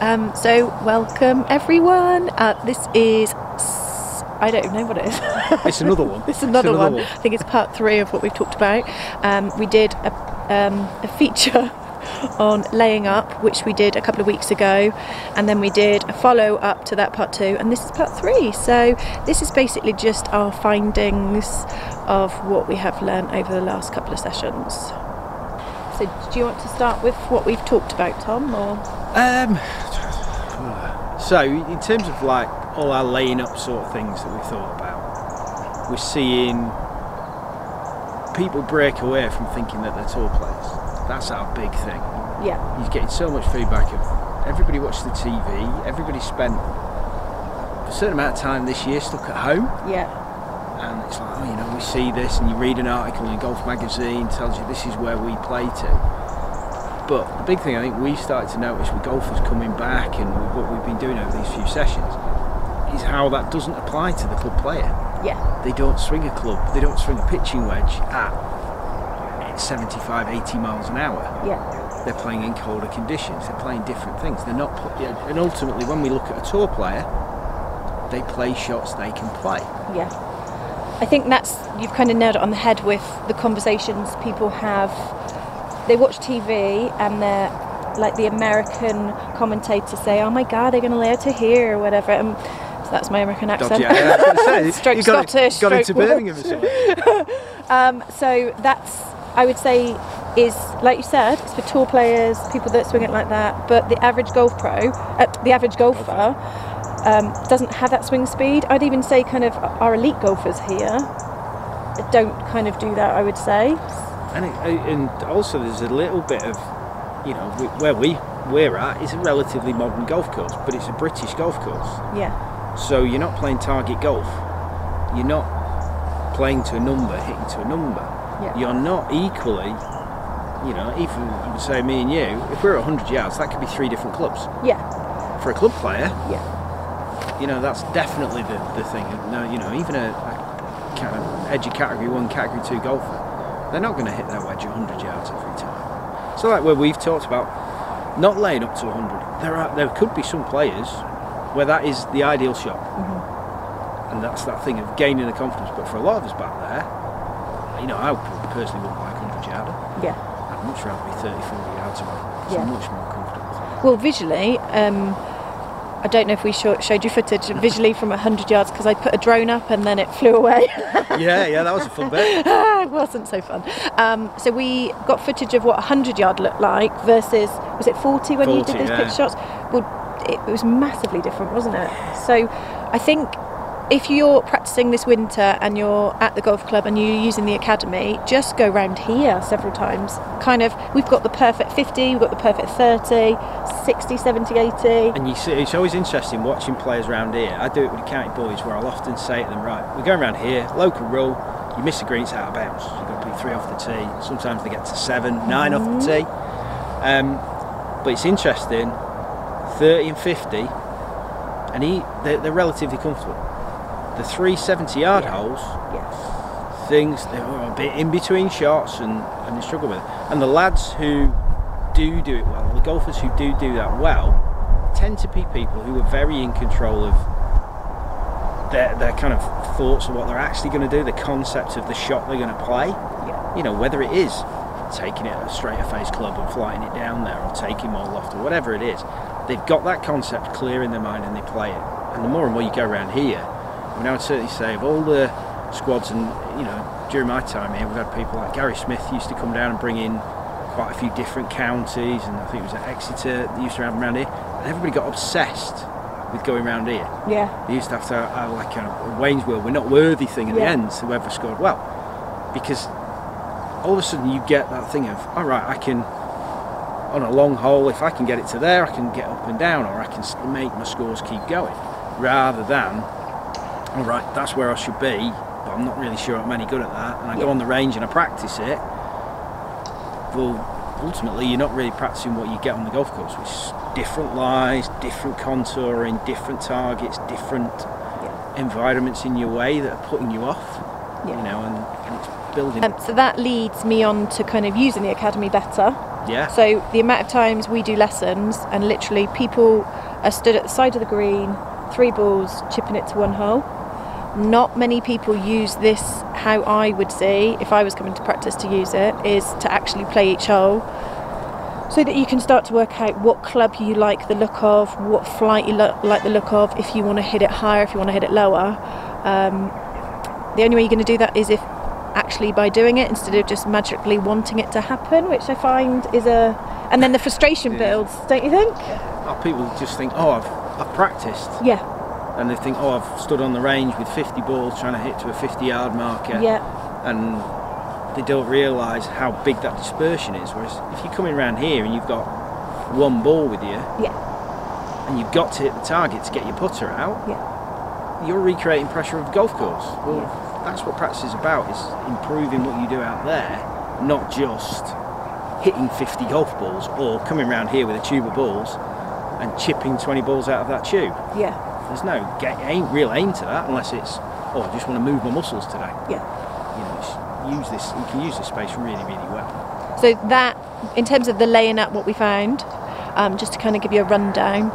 So welcome everyone. This is, I don't know what it is. It's another one. it's another one. I think it's part 3 of what we've talked about. We did a feature on laying up, which we did a couple of weeks ago, and then we did a follow-up to that part 2, and this is part 3. So this is basically just our findings of what we have learned over the last couple of sessions. So do you want to start with what we've talked about, Tom, or? So in terms of like all our laying up sort of things that we thought about, we're seeing people break away from thinking that they're tall players. That's our big thing. Yeah. He's getting so much feedback of everybody watched the TV, everybody spent a certain amount of time this year stuck at home. Yeah. And it's like, oh, you know, we see this, and you read an article in a golf magazine, tells you this is where we play to. But the big thing I think we've started to notice with golfers coming back and what we've been doing over these few sessions is how that doesn't apply to the club player. Yeah. They don't swing a club, they don't swing a pitching wedge at 75, 80 miles an hour. Yeah. They're playing in colder conditions. They're playing different things. They're not. And ultimately, when we look at a tour player, they play shots they can play. Yeah. I think that's, you've kind of nailed it on the head with the conversations people have. They watch TV and they're like the American commentators say, "Oh my God, they're going to lay it to here" or whatever. And so that's my American accent. Yeah, stroke Scottish. Got into Birmingham. So that's, I would say, is, like you said, it's for tour players, people that swing it like that, but the average golfer doesn't have that swing speed. I'd even say kind of our elite golfers here don't kind of do that, I would say. And also there's a little bit of, you know, where we're at is a relatively modern golf course, but it's a British golf course. Yeah. So you're not playing target golf. You're not playing to a number, hitting to a number. Yeah. You're not equally, you know, even I would say me and you, if we're at 100 yards, that could be 3 different clubs. Yeah. For a club player, yeah. You know, that's definitely the thing. No, you know, even a kind of edgy category 1, category 2 golfer, they're not going to hit their wedge 100 yards every time. So like where we've talked about not laying up to 100, there could be some players where that is the ideal shot. Mm-hmm. And that's that thing of gaining the confidence. But for a lot of us back there, you know, I personally wouldn't like 100 yarder. Yeah. I'd much rather be 30, 40 yards away. So yeah. I'm much more confident. Well, visually, I don't know if we showed you footage visually from 100 yards because I put a drone up and then it flew away. yeah, that was a fun bit. It wasn't so fun. So we got footage of what 100 yard looked like versus, was it 40 when you did those pitch shots? Well, it was massively different, wasn't it? So I think, if you're practicing this winter and you're at the golf club and you're using the academy, just go round here several times. Kind of, we've got the perfect 50, we've got the perfect 30, 60, 70, 80. And you see, it's always interesting watching players round here. I do it with the county boys where I'll often say to them, right, we're going round here, local rule, you miss the green, it's out of bounds. You've got to be 3 off the tee. Sometimes they get to 7, 9 off the tee. But it's interesting, 30 and 50, and they're relatively comfortable. The 3 70 yard holes, things they were a bit in between shots and they struggle with it. And the lads who do it well, the golfers who do that well, tend to be people who are very in control of their kind of thoughts of what they're actually going to do, the concept of the shot they're going to play. Yeah. You know, whether it is taking it at a straighter face club and flying it down there or taking more loft or whatever it is, they've got that concept clear in their mind and they play it. And the more and more you go around here, I mean, I would certainly say of all the squads, and you know, during my time here, we've had people like Gary Smith used to come down and bring in quite a few different counties, and I think it was at Exeter that used to have them around here. And everybody got obsessed with going around here. Yeah. They used to have to have like a Wayne's World, we're not worthy thing in the end, whoever scored well, because all of a sudden you get that thing of, all right, I can on a long hole, if I can get it to there, I can get up and down, or I can make my scores keep going, rather than, all right, that's where I should be, but I'm not really sure I'm any good at that, and I go on the range and I practice it. Well, ultimately you're not really practicing what you get on the golf course, which is different lies, different contouring, different targets, different environments in your way that are putting you off, you know, and it's building. So that leads me on to kind of using the academy better. Yeah. So the amount of times we do lessons and literally people are stood at the side of the green, three balls, chipping it to one hole. Not many people use this how I would see, if I was coming to practice to use it, is to actually play each hole so that you can start to work out what club you like the look of, what flight you like the look of, if you want to hit it higher, if you want to hit it lower. The only way you're going to do that is if actually by doing it instead of just magically wanting it to happen, which I find is a... And then the frustration builds, don't you think? Oh, people just think, oh, I've practiced. Yeah. And they think, oh, I've stood on the range with 50 balls trying to hit to a 50-yard marker. Yeah. And they don't realise how big that dispersion is. Whereas if you're coming around here and you've got one ball with you, yeah, and you've got to hit the target to get your putter out, yeah, you're recreating pressure of the golf course. Well, yeah, that's what practice is about, is improving what you do out there, not just hitting 50 golf balls or coming around here with a tube of balls and chipping 20 balls out of that tube. Yeah. There's no real aim to that unless it's, oh, I just want to move my muscles today. Yeah. You know, it's, use this, you can use this space really, really well. So that, in terms of the laying up what we found, just to kind of give you a rundown,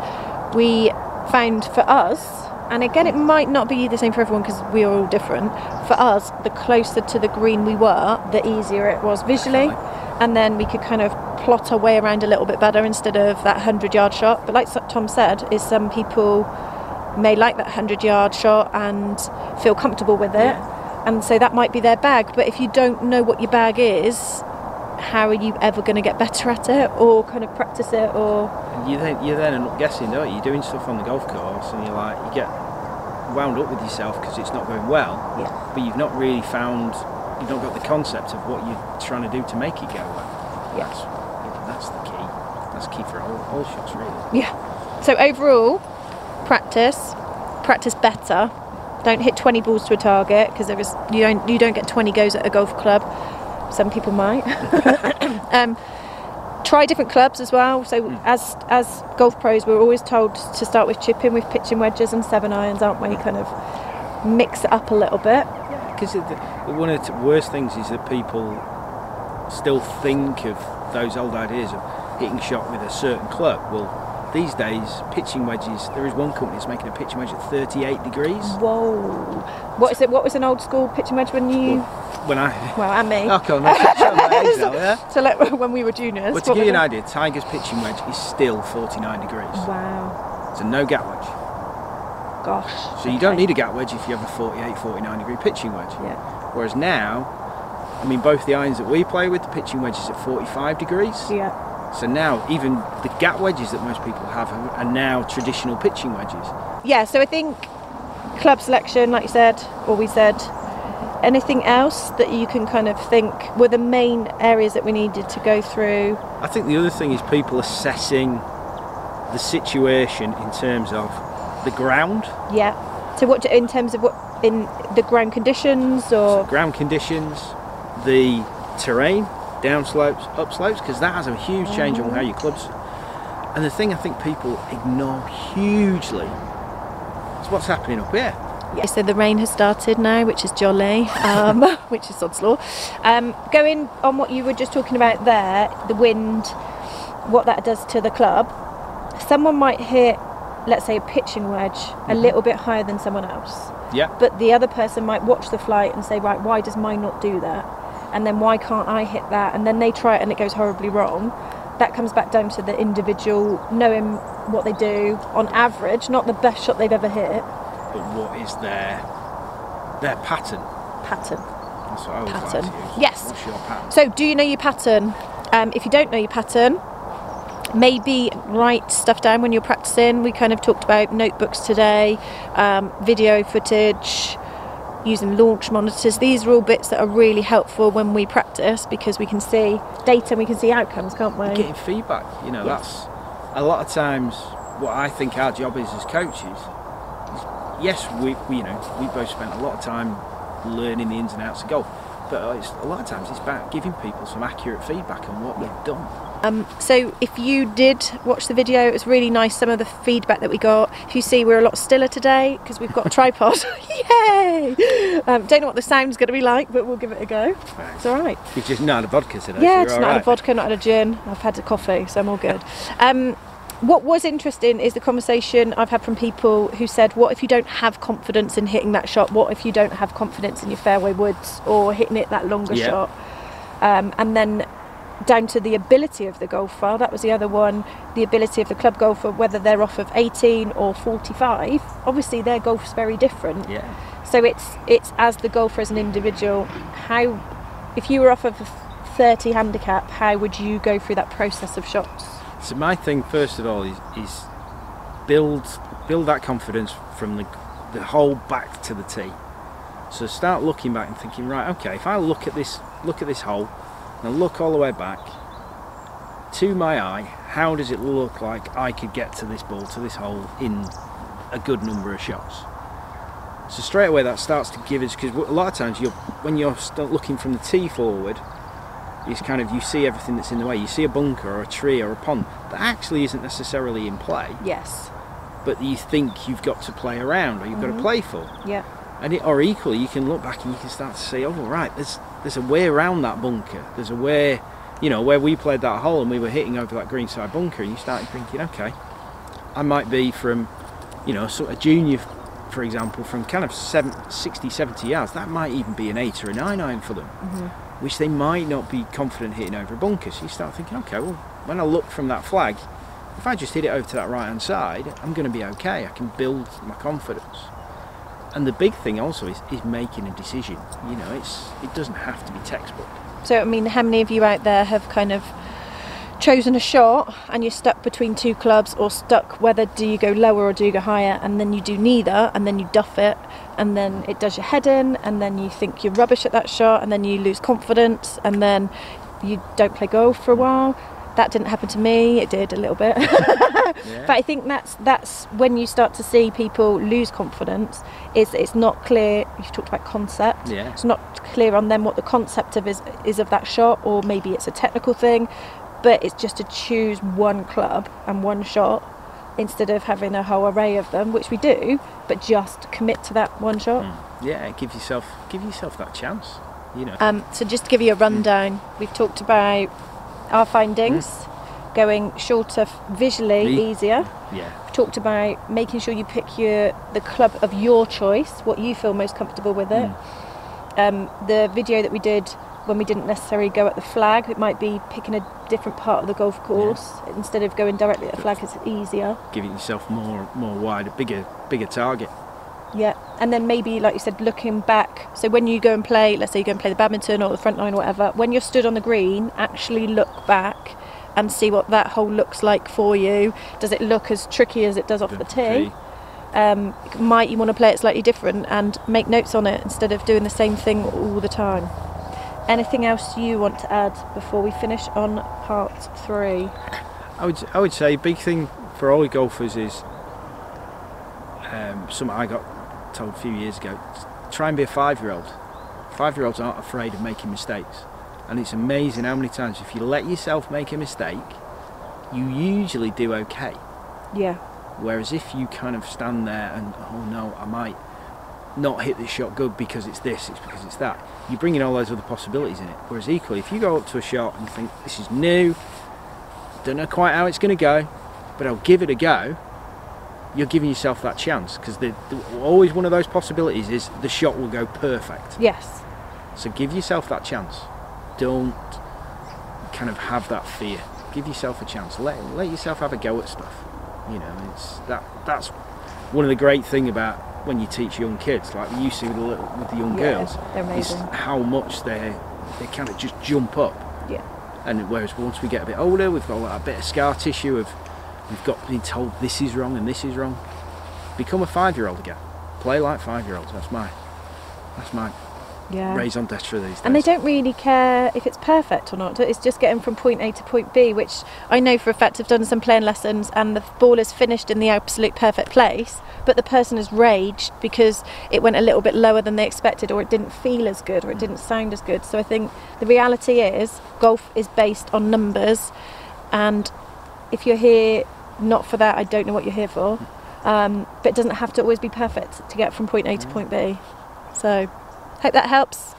we found for us, and again it might not be the same for everyone because we are all different, for us the closer to the green we were, the easier it was visually. And then we could kind of plot our way around a little bit better instead of that 100-yard shot. But like Tom said, is some people may like that 100-yard shot and feel comfortable with it. Yeah. And so that might be their bag, but if you don't know what your bag is, how are you ever going to get better at it or kind of practice it? Or you then end up guessing, don't you? You're doing stuff on the golf course and you're like, you get wound up with yourself because it's not going well. Yeah. But you've not really found, you've not got the concept of what you're trying to do to make it go well. Yeah. That's the key. That's key for all shots, really. Yeah. So overall, practice better. Don't hit 20 balls to a target because there is you don't get 20 goes at a golf club. Some people might. Try different clubs as well. So as golf pros, we're always told to start with chipping, with pitching wedges and 7-irons, aren't we? Kind of mix it up a little bit. Because one of the worst things is that people still think of those old ideas of hitting a shot with a certain club. Well, these days, pitching wedges, there is one company that's making a pitching wedge at 38 degrees. Whoa. What is it? What was an old school pitching wedge when you... Well, and me. I can't remember. So like when we were juniors. But to give you an idea, Tiger's pitching wedge is still 49 degrees. Wow. It's a no gap wedge. Gosh. So you don't need a gap wedge if you have a 48, 49 degree pitching wedge. Yeah. Whereas now, I mean, both the irons that we play with, the pitching wedge is at 45 degrees. Yeah. So now, even the gap wedges that most people have are now traditional pitching wedges. Yeah, so I think club selection, like you said, or we said, anything else that you can kind of think were the main areas that we needed to go through? I think the other thing is people assessing the situation in terms of the ground. Yeah, so what in terms of what, in the ground conditions or? So ground conditions, the terrain. Down slopes, up slopes, because that has a huge change on how your clubs. And the thing I think people ignore hugely is what's happening up here. Yeah, so the rain has started now, which is jolly, which is sod's law. Going on what you were just talking about there, the wind, what that does to the club. Someone might hit, let's say, a pitching wedge a little bit higher than someone else. Yeah. But the other person might watch the flight and say, right, why does mine not do that? And then why can't I hit that? And then they try it and it goes horribly wrong. That comes back down to the individual knowing what they do on average, not the best shot they've ever hit. But what is their pattern? Pattern. That's what I always like to use. Yes. What's your pattern? So do you know your pattern? If you don't know your pattern, maybe write stuff down when you're practicing. We kind of talked about notebooks today, video footage, using launch monitors. These are all bits that are really helpful when we practice because we can see data and we can see outcomes, can't we? You're getting feedback, you know. Yes. That's a lot of times what I think our job is as coaches. Yes, we you know, we both spent a lot of time learning the ins and outs of golf, but it's, a lot of times it's about giving people some accurate feedback on what we've done. So if you did watch the video, it was really nice, some of the feedback that we got. If you see, we're a lot stiller today because we've got a tripod. Yay! Don't know what the sound's going to be like, but we'll give it a go. Right. It's all right. You've just not had a vodka today. Yeah, it's not had a vodka, not had a gin. I've had a coffee, so I'm all good. What was interesting is the conversation I've had from people who said, what if you don't have confidence in hitting that shot? What if you don't have confidence in your fairway woods or hitting it that longer shot? And then down to the ability of the golfer, that was the other one, the ability of the club golfer, whether they're off of 18 or 45, obviously their golf's very different. Yeah. So it's as the golfer, as an individual, how, if you were off of a 30 handicap, how would you go through that process of shots? So my thing, first of all, is build that confidence from the whole back to the tee. So start looking back and thinking, right, okay, if I look at this hole, and I look all the way back to my eye, how does it look like I could get to this ball, to this hole, in a good number of shots? So straight away that starts to give us, because a lot of times when you're looking from the tee forward, it's kind of, you see everything that's in the way. You see a bunker or a tree or a pond that actually isn't necessarily in play. Yes. But you think you've got to play around, or you've got to play for. Yeah. And or equally, you can look back and you can start to see, oh, right, there's a way around that bunker. There's a way, you know, where we played that hole and we were hitting over that greenside bunker, and you started thinking, okay, I might be from, you know, sort of junior, for example, from kind of 60, 70 yards. That might even be an 8 or a 9 iron for them. Which they might not be confident hitting over a bunker. So you start thinking, okay, well, when I look from that flag, if I just hit it over to that right-hand side, I'm going to be okay. I can build my confidence. And the big thing also is making a decision. You know, it doesn't have to be textbook. So, I mean, how many of you out there have kind of chosen a shot and you're stuck between two clubs, or stuck whether do you go lower or do you go higher, and then you do neither, and then you duff it, and then it does your head in, and then you think you're rubbish at that shot, and then you lose confidence, and then you don't play golf for a while? That didn't happen to me. It did a little bit. But I think that's when you start to see people lose confidence, is it's not clear. You've talked about concept. Yeah. It's not clear on them what the concept of is of that shot, or maybe it's a technical thing. But it's just to choose one club and one shot instead of having a whole array of them, which we do, but just commit to that one shot. Yeah, give yourself that chance, you know. So just to give you a rundown, we've talked about our findings, going shorter visually, easier. Yeah. We've talked about making sure you pick the club of your choice, what you feel most comfortable with it. The video that we did, when we didn't necessarily go at the flag, it might be picking a different part of the golf course instead of going directly at the flag. It's easier. Giving yourself more wide, a bigger target. Yeah, and then maybe, like you said, looking back. So when you go and play, let's say you go and play the badminton or the front nine or whatever, when you're stood on the green, actually look back and see what that hole looks like for you. Does it look as tricky as it does off the tee? Might you want to play it slightly different, and make notes on it instead of doing the same thing all the time? Anything else you want to add before we finish on part 3? I would say a big thing for all golfers is something I got told a few years ago: try and be a 5-year-old. 5-year-olds aren't afraid of making mistakes, and it's amazing how many times if you let yourself make a mistake, you usually do okay. Yeah. Whereas if you kind of stand there and, oh no, I might not hit this shot good because it's this, it's because it's that, you bring in all those other possibilities in it. Whereas equally, if you go up to a shot and think, this is new, don't know quite how it's going to go, but I'll give it a go, you're giving yourself that chance, because always one of those possibilities is the shot will go perfect. Yes. So give yourself that chance. Don't kind of have that fear. Give yourself a chance. Let yourself have a go at stuff. You know, it's that's one of the great things about when you teach young kids, like you see with the young girls, is how much they kind of just jump up. Yeah. And whereas once we get a bit older, we've got like a bit of scar tissue of we've got being told this is wrong and this is wrong. Become a 5-year-old again. Play like 5-year-olds. That's my raison d'etre these days. And they don't really care if it's perfect or not. It's just getting from point A to point B, which I know for a fact I've done some playing lessons, and the ball is finished in the absolute perfect place, but the person has raged because it went a little bit lower than they expected, or it didn't feel as good, or it didn't sound as good. So I think the reality is golf is based on numbers, and if you're here not for that, I don't know what you're here for. but it doesn't have to always be perfect to get from point A to point B. So, hope that helps.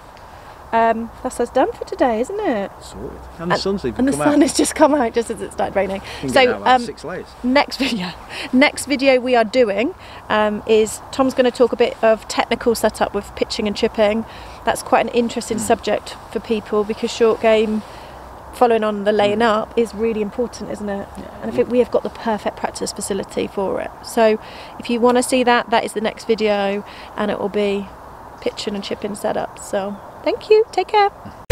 That's us done for today, isn't it? Sorted. And the sun's even come out. And the sun has just come out just as it started raining. So, next video we are doing is Tom's going to talk a bit of technical setup with pitching and chipping. That's quite an interesting subject for people, because short game, following on the laying up, is really important, isn't it? Yeah, and I think we have got the perfect practice facility for it. So if you want to see that, that is the next video, and it will be pitching and chipping setup. So thank you, take care.